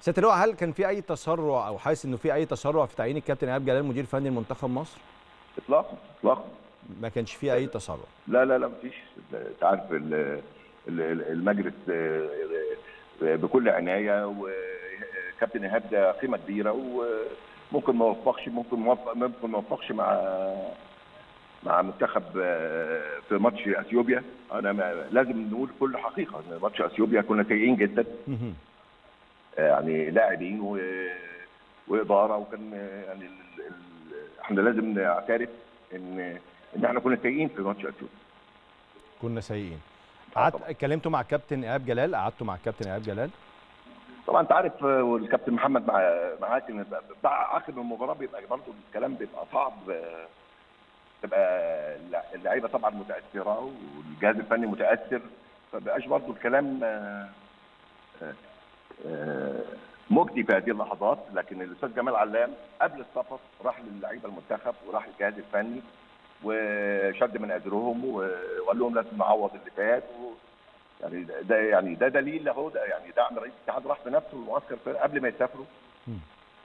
سيادة اللواء، هل كان في اي تسرع او حاسس انه في اي تسرع في تعيين الكابتن ايهاب جلال مدير فني لمنتخب مصر؟ اطلاقا اطلاقا ما كانش في اي تسرع. لا لا لا مفيش. انت عارف المجلس بكل عنايه، وكابتن ايهاب ده قيمه كبيره، وممكن ما وفقش، ممكن ما وفقش مع منتخب في ماتش اثيوبيا. انا لازم نقول كل حقيقه، ماتش اثيوبيا كنا سيئين جدا يعني لاعبين واداره، وكان يعني احنا لازم نعترف ان احنا كنا سيئين في ماتش اثيوبيا. كنا سيئين. اتكلمتوا مع الكابتن ايهاب جلال؟ قعدتوا مع الكابتن ايهاب جلال؟ طبعا انت عارف، والكابتن محمد معاك ان بتاع اخر المباراه بيبقى برضه الكلام بيبقى صعب، تبقى اللعيبه طبعا متاثره والجهاز الفني متاثر، فبقاش برضه الكلام مجدي في هذه اللحظات. لكن الاستاذ جمال علام قبل السفر راح للعيبه المنتخب وراح للجهاز الفني وشد من اجرهم وقال لهم لازم نعوض اللي فات، يعني ده دليل اهو، يعني دعم رئيس الاتحاد راح بنفسه للمعسكر قبل ما يسافروا،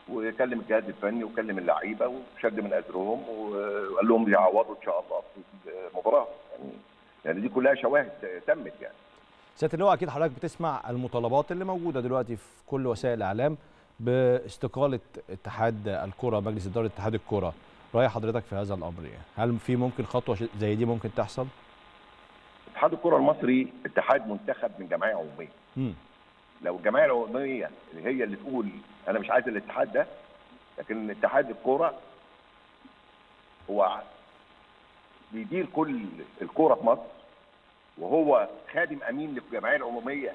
وكلم الجهاز الفني وكلم اللعيبه وشد من اجرهم وقال لهم يعوضوا ان شاء الله في المباراه، يعني دي كلها شواهد تمت. يعني سيادة اللواء، اكيد حضرتك بتسمع المطالبات اللي موجوده دلوقتي في كل وسائل الاعلام باستقاله اتحاد الكره، مجلس اداره اتحاد الكره، راي حضرتك في هذا الامر يعني؟ هل في ممكن خطوه زي دي ممكن تحصل؟ اتحاد الكره المصري اتحاد منتخب من جمعيه عموميه. لو الجمعيه العموميه هي اللي تقول انا مش عايز الاتحاد ده، لكن اتحاد الكره هو بيدير كل الكره في مصر، وهو خادم امين للجمعيه العموميه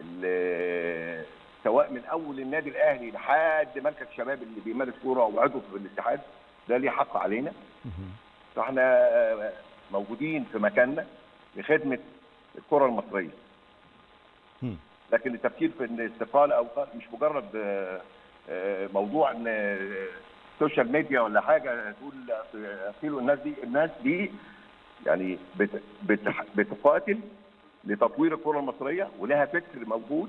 اللي سواء من اول النادي الاهلي لحد مركز الشباب اللي بيمارس كوره وعضو في الاتحاد، ده ليه حق علينا. فاحنا موجودين في مكاننا لخدمه الكره المصريه. لكن التفكير في الاستقاله او مش مجرد موضوع ان السوشيال ميديا ولا حاجه تقول اصيلوا الناس دي، الناس دي يعني بتقاتل لتطوير الكره المصريه ولها فكر موجود،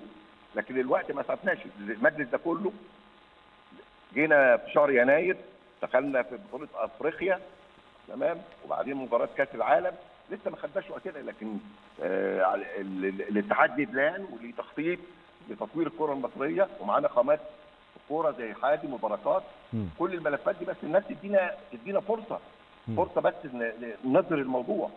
لكن الوقت ما سعفناش. المجلس ده كله جينا في شهر يناير، دخلنا في بطوله افريقيا تمام، وبعدين مباراه كاس العالم، لسه ما خدناش وقتنا، لكن الاتحاد ليه بلان وليه تخطيط لتطوير الكره المصريه، ومعانا خامات الكوره زي حازم وبركات، كل الملفات دي، بس الناس تدينا فرصه بس ننظر الموضوع.